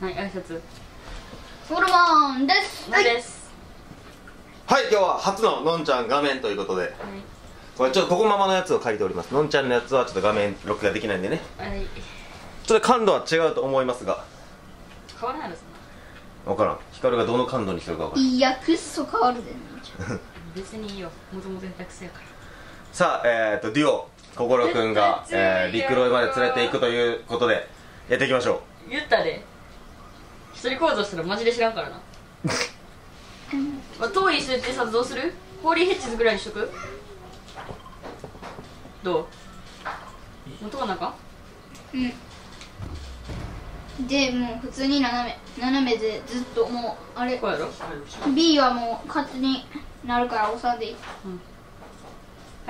はい、挨拶ソコロマンです。はい、今日は初ののんちゃん画面ということで、はい、これちょっとここママのやつを借りております。のんちゃんのやつはちょっと画面録画できないんでね、はい、ちょっと感度は違うと思いますが変わらないですね。分からん、光がどの感度にしてるか分からん。いや、くっそ変わるでね別にいいよ、もともと下手くそやから。さあ、デュオ心くんが、陸路まで連れていくということでやっていきましょう。言ったで一人行動したらマジで知らんからなまあ、遠い人ってさ、どうする？ホーリーヘッジズぐらいにしとく？どう？音がなんか？うんで、もう普通に斜めでずっともう、あれこうやろ？ B はもう勝手になるから押さんでいい、うん、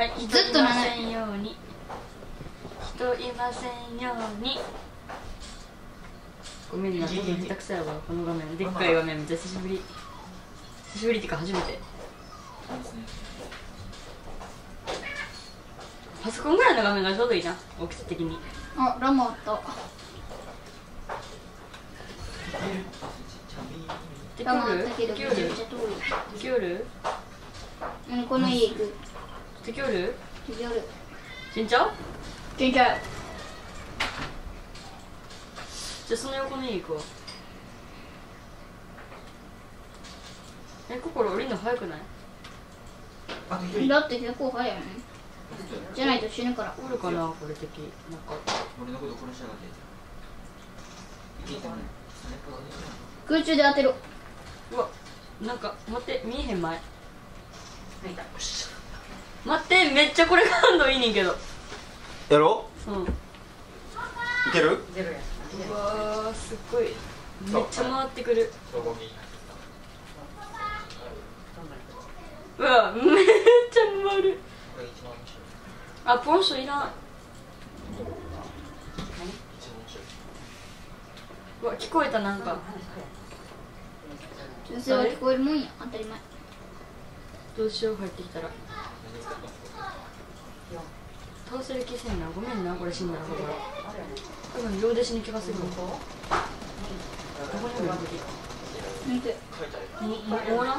はい、ずっと斜め。人いませんように人いませんように。ごめんな、僕下手くそやわ、この画面。でっかい画面、めっちゃ久しぶり。久しぶりっていうか、初めて。パソコンぐらいの画面がちょうどいいな、大きさ的に。あ、ラマあった。ラマあったけど、めちゃめちゃ遠い。キョール？うん、この家行く。キョール？キョール。緊張？緊張。じゃあその横に行こう。え、心降りるの早くない？だって結構早いね。じゃないと死ぬから。おるかなこれ的。なんか。俺のこと殺しやがって。空中で当てろ。うわ、なんか待って見えへん前。待ってめっちゃこれ感度いいねんけど。やろ？うん。いける？出るやん。うわー、すっごいめっちゃ回ってくる。うわ、めっちゃ回る。あ、ポンショいらん。うわ、聞こえた。なんか女性は聞こえるもんや、当たり前。どうしよう、入ってきたら倒せる気せんな。ごめんな、これ死んだらこれ多分両弟子に気がするのか。どこにも見てもらう。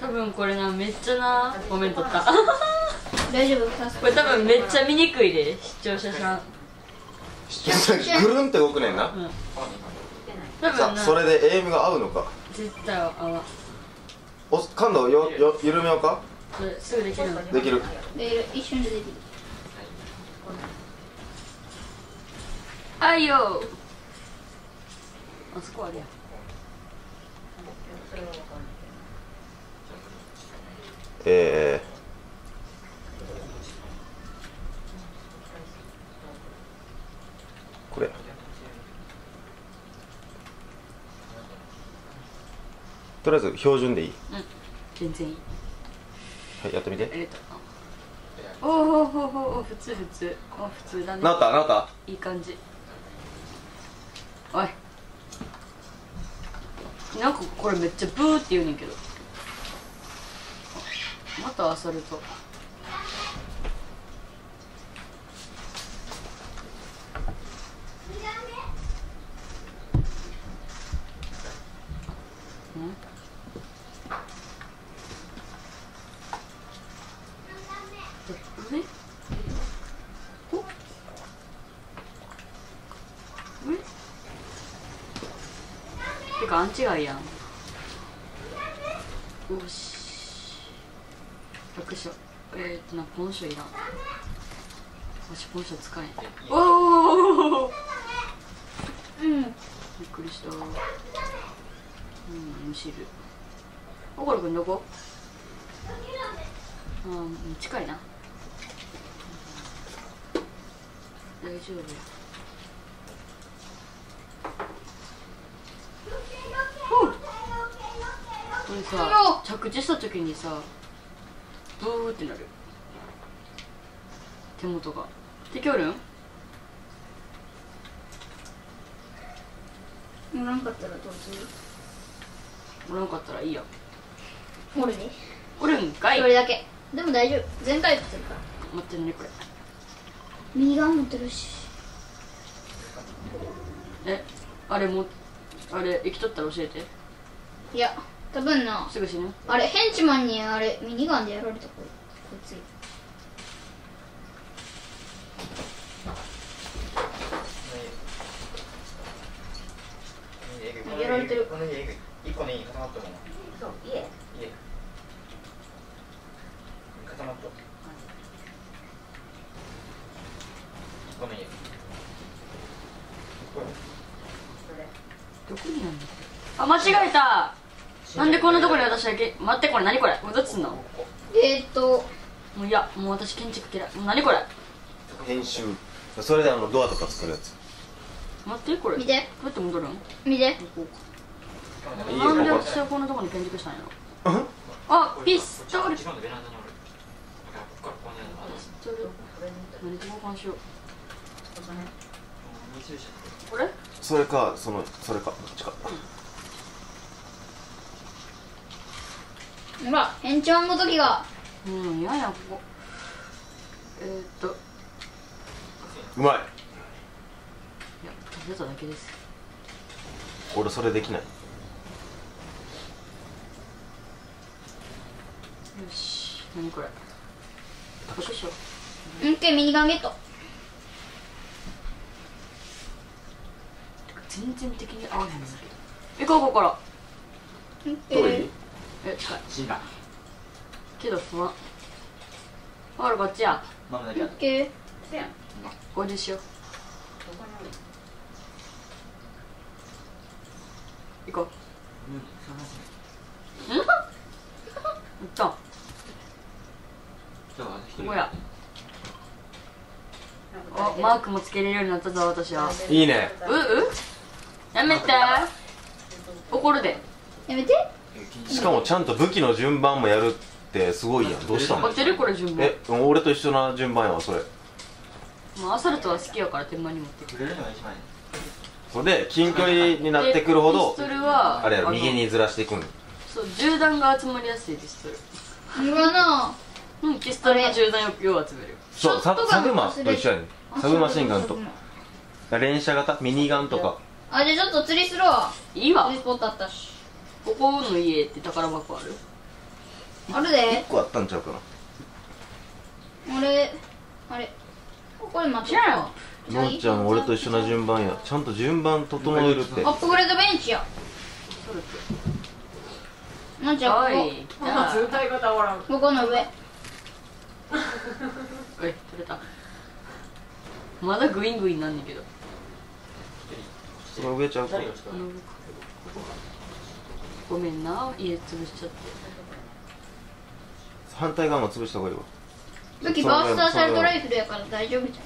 多分これな、めっちゃなごめん撮った大丈夫。これ多分めっちゃ見にくいで、視聴者さん。視聴者ぐるんって動くねんな、うん、多分な。それでエイムが合うのか。絶対合わん。感度を緩めようか。すぐできるの？できる。一瞬でできる。あいよ。あそこあるやん。これ。とりあえず標準でいい？うん、全然いい。はい、やってみて。おおおおお、普通。あ、普通だね。なった。いい感じ。おい。なんかこれめっちゃブーって言うねんけど。またアサルト。うん。勘違いやん。よし。楽勝。なんかポンショいらん。もしポンショ使えん。おお。うん。びっくりした。うん、むしる。おこるくんどこ？うん、近いな。大丈夫。これさ、着地した時にさブーってなる手元が。敵おるん？おらんかったらどうする？おらんかったらいいや。おるね。おるんかい。それだけでも大丈夫、全回復するから。待ってるね、これ右側持ってるし。あれもあれ生きとったら教えて。いや多分なすぐ死ぬ。あれヘンチマンにあれミニガンでやられた。こっちやられてる。一個ね固まったもん。そういえ固まった。ごめん。どこにあるの？あ間違えた。なんでこんなとこに私だけ。待ってこれ何これ。どっちすんの？もういやもう私建築嫌い。もう何これ。編集。それでドアとか作るやつ。待ってこれ。見て。どうやって戻るの？見て。なんで私はこんなとこに建築したんやろ。あピストル。何と交換しよう。これ？それかそれかどっちか。ほら延長の時が。うんややここ。うまい。いや食べただけです。俺それできない。よし何これ。どうしよう。オッケーミニガンゲット。全然的に合わないんだけど。行こうここから。どういい？近い。近い。けど不安。ほらこっちや。ママだけ。オッケー。せやん。これでしよう。行こう。うん？行った。ここや。あマークもつけれるようになったぞ私は。いいね。やめて怒るでやめて。しかもちゃんと武器の順番もやるってすごいやん。どうしたの？合ってるこれ順番。俺と一緒な順番やわそれ。まあアサルトは好きやから天満に持ってくる。それで近距離になってくるほどそれはあれやろ右にずらしていくん。そう銃弾が集まりやすいピストル。うわなうんピストルの銃弾よう集める。そうサブマと一緒やねん。サブマシンガンと連射型ミニガンとか。あ、じゃあちょっと釣りするわ。いいわ。釣りスポットあったし。ここの家って宝箱ある？あるで。1個あったんちゃうかな。あれ。これ待ってないわ。のんちゃん俺と一緒な順番や。ちゃんと順番整えるって。アップグレードベンチや。のんちゃんここ。あ、全体型おらん。ここの上。取れた。まだグイングインなんだけど。その上ちゃうか。ごめんな、家潰しちゃって。反対側も潰した方がいいわ。武器バーストアサルトライフルやから大丈夫じ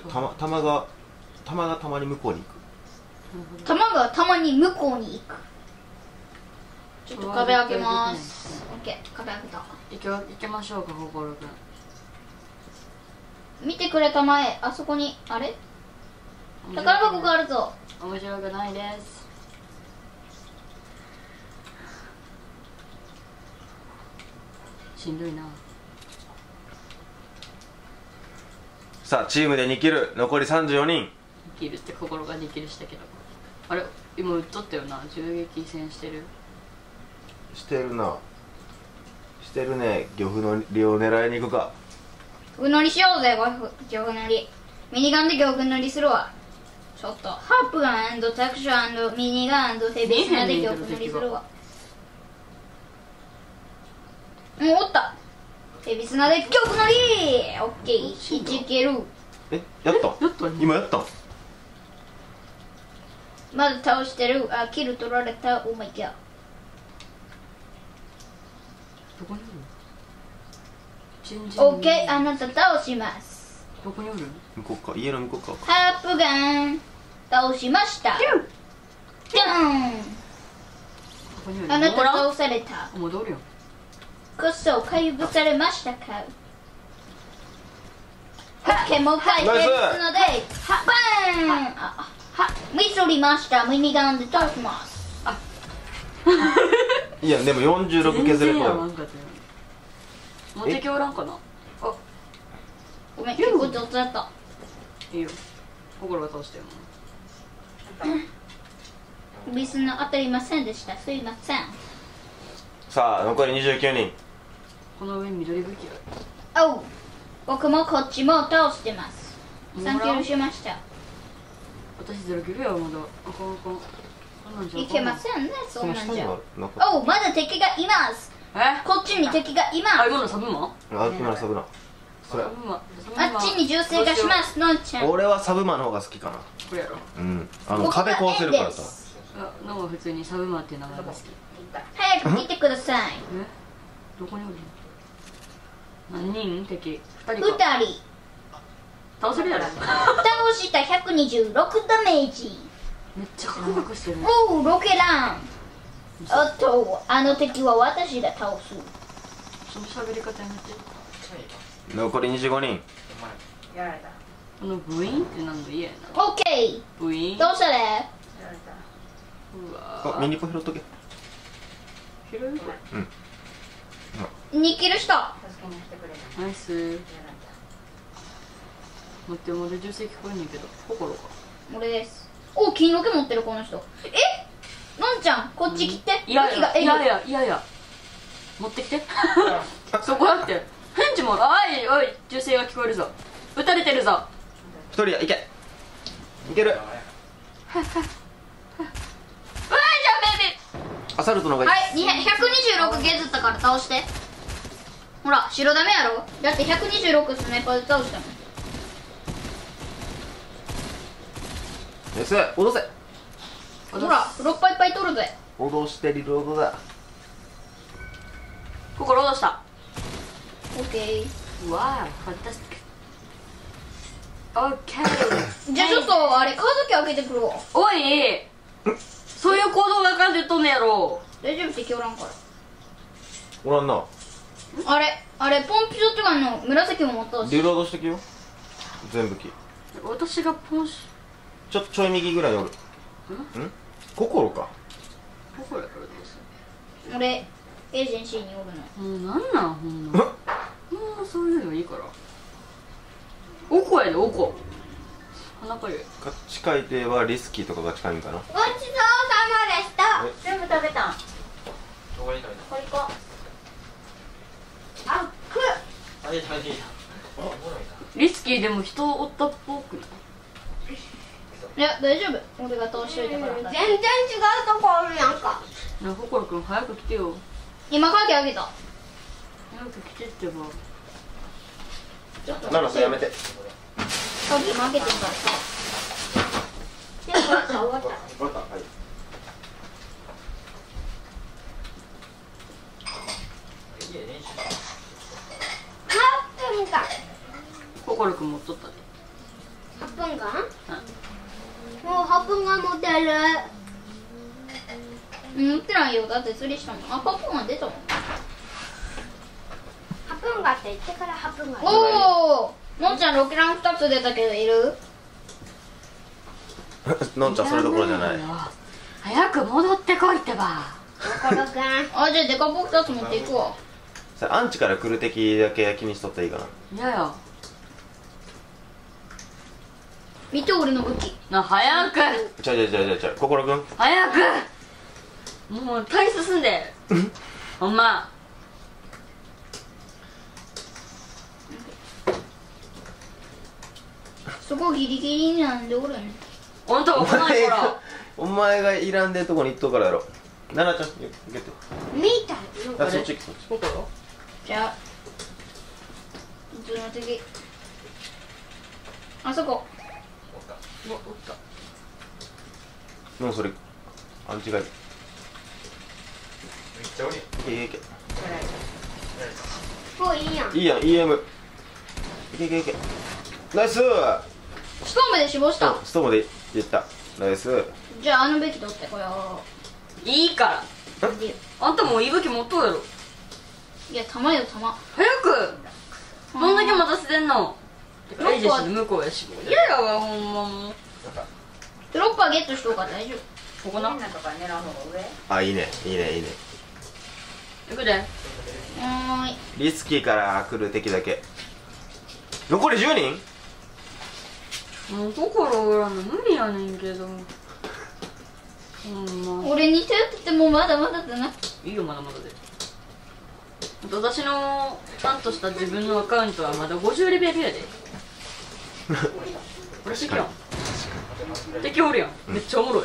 ゃん。弾がたまに向こうに行く。弾がたまに向こうに行く。ちょっと壁開けます。オッケー、壁開けた。行きましょうか、心くん。見てくれたまえ、あそこに、あれ宝箱があるぞ。面白くないです。しんどいな。さあ、チームで2キル、残り34人。2キルって心が2キルしたけど。あれ今撃っとったよな、銃撃戦してる。してるな。してるね、漁夫の利を狙いに行くか。漁夫乗りしようぜ、漁夫乗り。ミニガンで漁夫乗りするわ。ちょっとハープガン&タクション&ミニガン&ヘビスナで漁夫乗りするわ。もうおった。ヘビスナで漁夫乗り。オッケー。いじける。やった。今やった。まだ倒してる。あ、キル取られた。お前ギャー。どこにおる？オッケー、あなた倒します。どこにおる？向こうか、家の向こうか。ハープガン倒しました。ジャン。あなた倒された。戻るよ。こっそ回復されましたか。オッケー、もう一回ですのでハッバーン。あはミスりました。ミニガンで倒します。あいやでも46削れば持ってきおらんかな。あごめん結構ちょっとやった。いいよ。心を通してもビスの当たりませんでした。すいません。さあ残り29人。この上に緑武器が。おう、僕もこっちも倒してます。3キロしました。私0キロや。まだいけませんね、そんなんじゃ。おう、まだ敵がいます。こっちに敵がいます。あ、今のサブマン？あ、今のサブマン。あっちに銃声がします、のんちゃん。俺はサブマンの方が好きかな。これやろ。うん。壁壊せるからさ。なんか普通にサブマンっていう名前が好き。早く来てください。え？どこにおるの？何人敵？2人。倒せるやろ。倒した126ダメージ。めっちゃ空爆してる。おう、ロケラン。おっと、あの敵は私が倒す。その喋り方やめて。残り25人。やられた。このブイーンってなんの嫌やな。オッケー。ブイーン。どうしたれ？やられた。うわ。ミニコ拾っとけ。拾う？うん。2キルした。ナイス。待って、まだ銃声聞こえないけど。心か。俺です。おう、金の毛持ってるこの人。え？のんちゃん、こっち来て。いやいやいやいやいや、持ってきて。そこだって返事も。おいおい、銃声が聞こえるぞ。撃たれてるぞ。一人や、いけいける。はいはいはい。じゃあベイビーアサルトの方がいい。はい、126削ったから倒して。ほら、白ダメやろ。だって126スネーパーで倒したの。よし、脅せ。ほら、6杯いっぱい取るぜ。脅してリロードだ。ここロードした。オッケー。わー、ファンタスティック。オッケー。じゃあちょっとあれ、カードキー開けてくるわ。おい、そういう行動があかんって言っとんねやろ。大丈夫、敵おらんから。おらんな。あれポンピショットガンの紫も持ったし。リロードしてきよ、全部き。私がポンシちょい右ぐらいおる。ん？心か。心やからどうする？俺エージェンシーにおるの。もうなんなんほんま。もうそういうのいいから。おこやでおこ。鼻かゆい。ガチ海底はリスキーとかが近いんかな。ごちそうさまでした。全部食べたん。どこに食べた？これこ。あっく。あれ食べていい。リスキーでも人を追ったっぽくない？いや、大丈夫。俺が通しといてもらった。全然違うとこおるやんか。心くん、早く来てよ。今、カーキあげた。早く来てってば。ちょっと。なのさ、やめて。カーキ負けてるからさ。でも、終わった。終わった、はい。8分間。心くん持っとったで。8分間？もうハプンが持てる。持ってないよ、だって釣りしたもん。あ、ハプンが出たもん。ハプンがって言ってからハプンが出た。おお、のんちゃんロケラン2つ出たけどいる？のんちゃんそれどころじゃない。早く戻ってこいってば。心くん。あ、じゃあデカボ2つ持っていくわ。さあ、アンチから来る敵だけ気にしとったらいいかな。いやよ。見て俺の武器な。早く。ちゃう心くん早く。もう体進んでほんま。そこギリギリなんでおるん。ほんとお前がいらんでとこに行っとうからやろ。ななちゃん行けて。見たよ。そっち行け。そっち行こうよ。じゃあどの時あそこ。うわ、おった。もうそれ、あん違い。めっちゃおり。もういいやん。いいやん、EM。いけ。ナイス。ストームで死亡した。ストームで言った。ナイス。じゃあ、あの武器取ってこよう。いいから。あんたもういい武器持っとうやろ。いや、弾よ、弾。早く。どんだけ待たせてんの。エージェンシーの向こうやし。いやわ、ほんまもうドロッパーゲットしとうから大丈夫。ここな。あ、いいね。行くで。はい、リスキーから来る敵だけ。残り10人。もう心折らんの無理やねんけど、うん、まあ、俺に頼っててもまだまだだな。いいよ、まだまだで。私のちゃんとした自分のアカウントはまだ50レベルやで。俺好きやん。敵おるやん、めっちゃおもろい。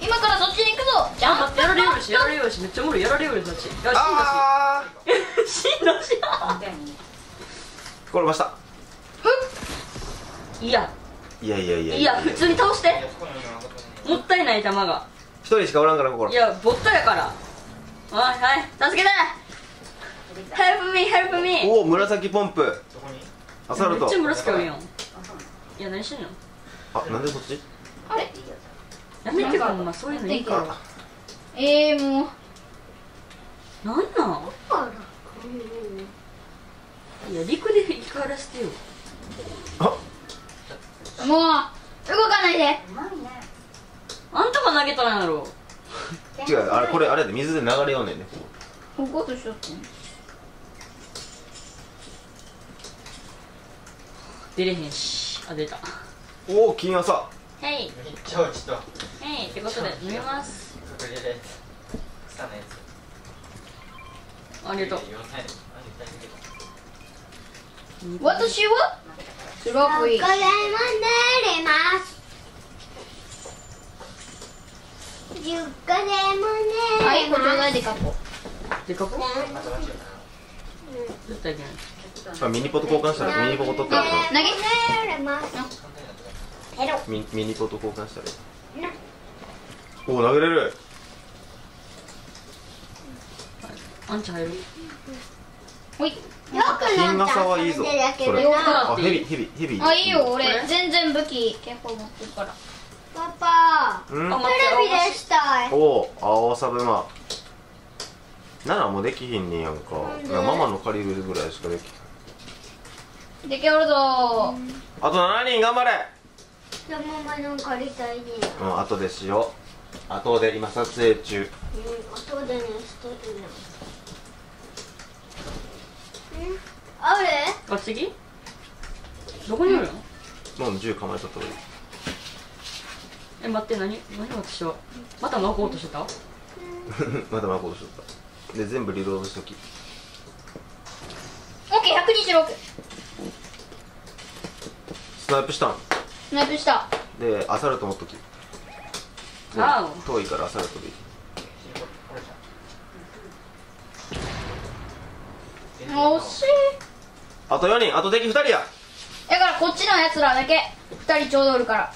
今からそっちに行くぞ。じゃあ待って、やられよるし、やられよるし、めっちゃおもろい、やられよるし、死んだし。あー死んだし。転ばした。いや。いやいやいや。いや、普通に倒して。もったいない弾が。一人しかおらんから、ここ。いや、ぼったやから。はいはい、助けて。Help me, help me。おお、紫ポンプ。アサルト。めっちゃ紫おるやん。いや、何してんの。あ、なんでそっち。あれ。やめてか、まあ、そういうのいいから。もう。なんなん。いや、陸で光らせてよ。あ。もう動かないで。あんたが投げたらやろ。違う、あれこれあれで水で流れようねんね。こことしよってん。出れへんし、あ出た。おお金朝。はい。めっちゃ落ちた。はいってことで飲みます。ありがとう。私はすごくいい。これも塗れます。10個でもね。はい、これがデカポ。デカポ？絶対いけない。ミニポと交換したらミニポ取ったら。投げられます。ミニポと交換したら。おお、投げれる。あんちゃん入る。ほい。金傘はいいぞ。それ。あ、ヘビ。あ、いいよ、俺全然武器結構持ってるから。パパ、テレビでしたい。おお、青サブマ。ならもうできひんねやんか。ママの借りるぐらいしかできない。できおるぞ。あと7人頑張れ。じゃママの借りたいね。うん、後でしよう。後で今撮影中。うん、後でねしてるの。うん、あれ？あ、次？どこにあるの？もう銃構えとったらいい。え、待って、何私はまた巻こうとしてた。また巻こうとしてたで、全部リロードしとき。 OK126 スナイプしたん。スナイプしたで、アサルト持っとき。ああ遠いからアサルトでいい。惜しい。あと4人、あと敵2人や。だからこっちのやつらだけ2人ちょうどおるから。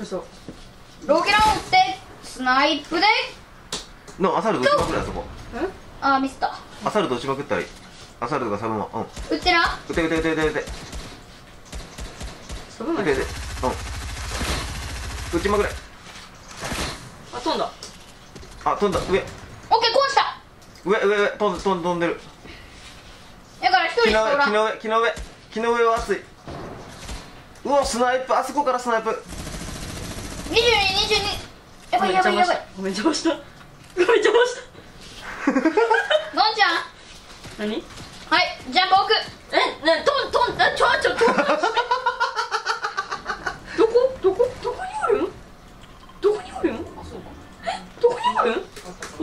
嘘。ロケランを打ってスナイプでのアサルト打ちまくった。そこあミスった。アサルト打ちまくったり。アサルトがサブマン、うん、打ってな。打てサブマン打て、うん、打ちまくれ。あ飛んだ。あ飛んだ。上 OK 壊した。上飛んでる。だから一人しかおらん。木の上は熱い。うわスナイプ、あそこからスナイプ。22、22。やばいやばいやばい。ごめん邪魔した。ゴンちゃん。何？はい、ジャンプ置く。え、ね、飛んだ、ちょ飛んだ。どこにおるん？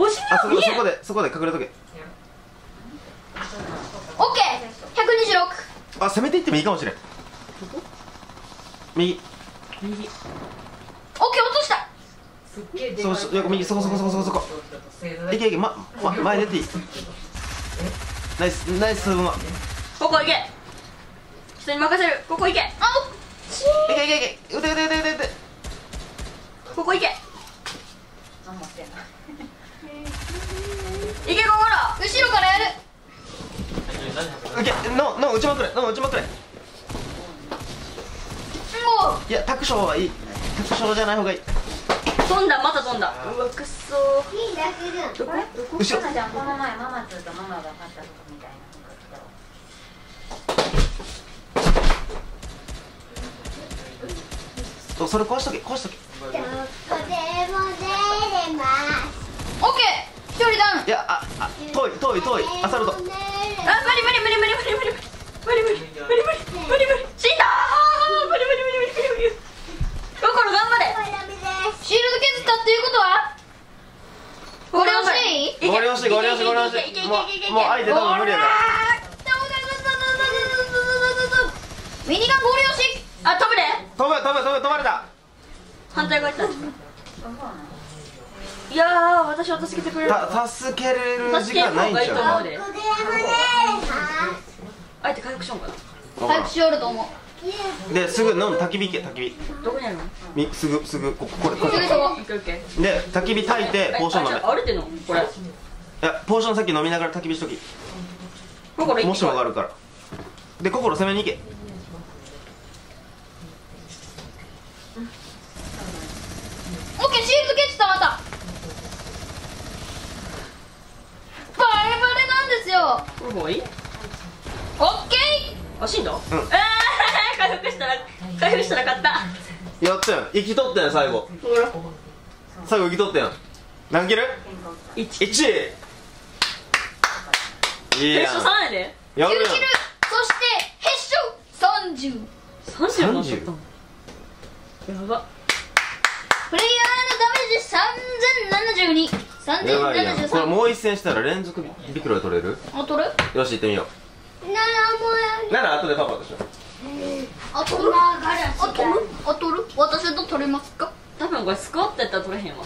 わしには見えん。そこで隠れとけ。OK、126。あ、攻めていってもいいかもしれん。右。右、そこいけいけ、前出ていい。ナイス、うま。ここいけ。人に任せる。ここいけ。あっいけ、打て。ここいけ。いけ、ここら後ろからやる。いけ、の打ちまくれ。いや、卓上はいい。卓上じゃない方がいい。飛んだ、また飛んだ。うわ、くっそー。いいだけじゃん。どこじゃん。この前、ママとママが勝ったとこみたいな。それ壊しとけ。どこでも出れます。オッケー、一人ダウン。いや、遠い。アサルト。あ、無理。死んだー。もう相手多分無理やから。ミニガン合流し、あ、飛ぶで、飛ばれた。反対側行った。いやー、私を助けてくれる、助けれる時間ないんちゃう。相手回復しようかな。回復しよると思う。ですぐ飲む、焚き火行け、焚き火。どこにあるの？すぐここ、これこれで焚き火焚いてポーション飲め。あれってのこれ、いや、ポーションさっき飲みながら焚き火しとき。もしもがあるからで、心攻めに行け。オッケー、シーズケツたまった。バレバレなんですよ。これもういい？オッケー。あ、死んだ？うん。回復したら勝った。やったやん。生きとったやん最後。最後生きとったやん。何キル？1。いや。決勝3やで。9キル。そして決勝30。30。やば。プレイヤーのダメージ3072。これもう一戦したら連続ビクロで取れる？あ、取る？よし、行ってみよう。なら後でパパとしよう。あ、取る？あ、取る？私と取れますか？多分これスコットやったら取れへんわ。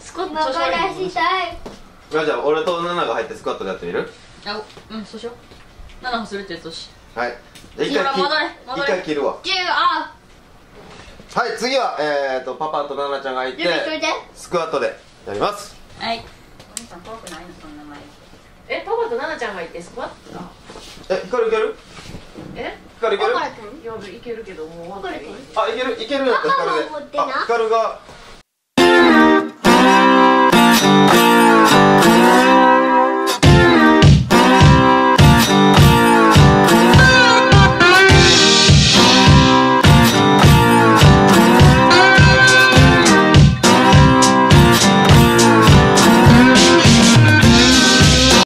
スコット調子悪い。じゃあ俺とナナが入ってスコットでやってみる？あ、うん、そうしよう。ナナをするってやつし。はい。一回切るわ。10。はい、次は、パパとナナちゃんがいてスクワットでやります。はい、お兄さん怖くないの、そんな前。え、パパとナナちゃんがいてスクワットだ。え、ヒカルいける？え、ヒカルいける？いや、いけるけど、もう終わって。あ、いける、いけるやった、ヒカルで。あ、ヒカルが